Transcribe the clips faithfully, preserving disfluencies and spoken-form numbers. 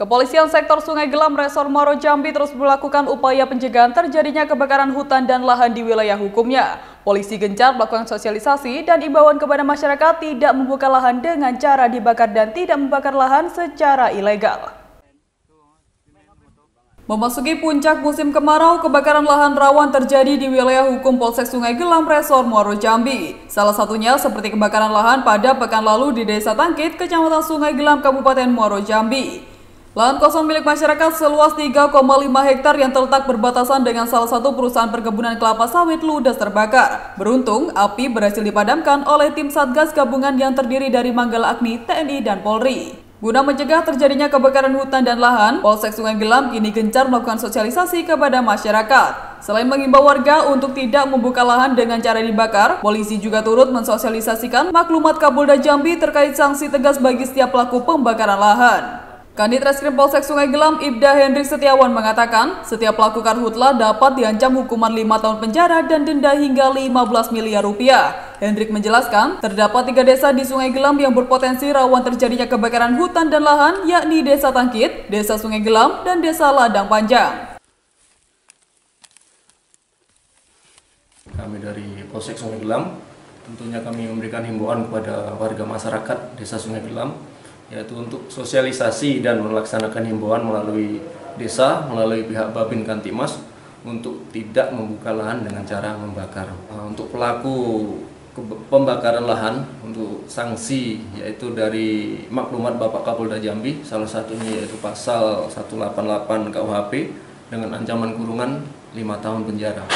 Kepolisian Sektor Sungai Gelam Resor Muaro Jambi terus melakukan upaya pencegahan terjadinya kebakaran hutan dan lahan di wilayah hukumnya. Polisi gencar melakukan sosialisasi dan imbauan kepada masyarakat tidak membuka lahan dengan cara dibakar dan tidak membakar lahan secara ilegal. Memasuki puncak musim kemarau, kebakaran lahan rawan terjadi di wilayah hukum Polsek Sungai Gelam Resor Muaro Jambi. Salah satunya seperti kebakaran lahan pada pekan lalu di Desa Tangkit, Kecamatan Sungai Gelam, Kabupaten Muaro Jambi. Lahan kosong milik masyarakat seluas tiga koma lima hektar yang terletak berbatasan dengan salah satu perusahaan perkebunan kelapa sawit ludes terbakar. Beruntung, api berhasil dipadamkan oleh tim Satgas gabungan yang terdiri dari Manggala Agni, T N I, dan Polri. Guna mencegah terjadinya kebakaran hutan dan lahan, Polsek Sungai Gelam kini gencar melakukan sosialisasi kepada masyarakat. Selain mengimbau warga untuk tidak membuka lahan dengan cara dibakar, polisi juga turut mensosialisasikan maklumat Kapolda Jambi terkait sanksi tegas bagi setiap pelaku pembakaran lahan. Kanit Reskrim Polsek Sungai Gelam Ibda Hendrik Setiawan mengatakan, setiap pelaku karhutla dapat diancam hukuman lima tahun penjara dan denda hingga lima belas miliar rupiah. Hendrik menjelaskan, terdapat tiga desa di Sungai Gelam yang berpotensi rawan terjadinya kebakaran hutan dan lahan, yakni Desa Tangkit, Desa Sungai Gelam, dan Desa Ladang Panjang. Kami dari Polsek Sungai Gelam, tentunya kami memberikan himbauan kepada warga masyarakat Desa Sungai Gelam, yaitu untuk sosialisasi dan melaksanakan himbauan melalui desa, melalui pihak Babin Kantimas, untuk tidak membuka lahan dengan cara membakar. Untuk pelaku pembakaran lahan, untuk sanksi yaitu dari maklumat Bapak Kapolda Jambi, salah satunya yaitu pasal seratus delapan puluh delapan K U H P dengan ancaman kurungan lima tahun penjara,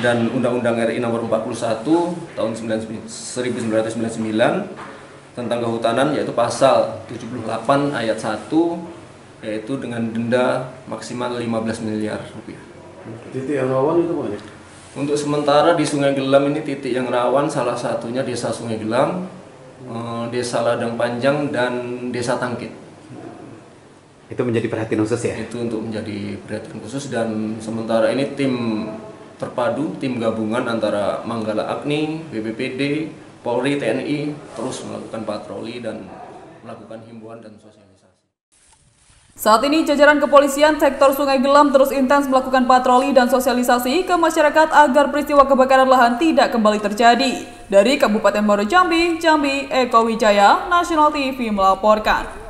dan Undang-Undang R I Nomor empat puluh satu Tahun seribu sembilan ratus sembilan puluh sembilan tentang kehutanan yaitu pasal tujuh puluh delapan ayat satu yaitu dengan denda maksimal lima belas miliar rupiah. Titik yang rawan itu banyak. Untuk sementara di Sungai Gelam ini titik yang rawan salah satunya Desa Sungai Gelam, Desa Ladang Panjang, dan Desa Tangkit. Itu menjadi perhatian khusus ya? Itu untuk menjadi perhatian khusus, dan sementara ini tim terpadu, tim gabungan antara Manggala Agni, B P P D, Polri, T N I terus melakukan patroli dan melakukan himbauan dan sosialisasi. Saat ini jajaran kepolisian sektor Sungai Gelam terus intens melakukan patroli dan sosialisasi ke masyarakat agar peristiwa kebakaran lahan tidak kembali terjadi. Dari Kabupaten Muaro Jambi, Jambi, Eko Wijaya, Nasional T V melaporkan.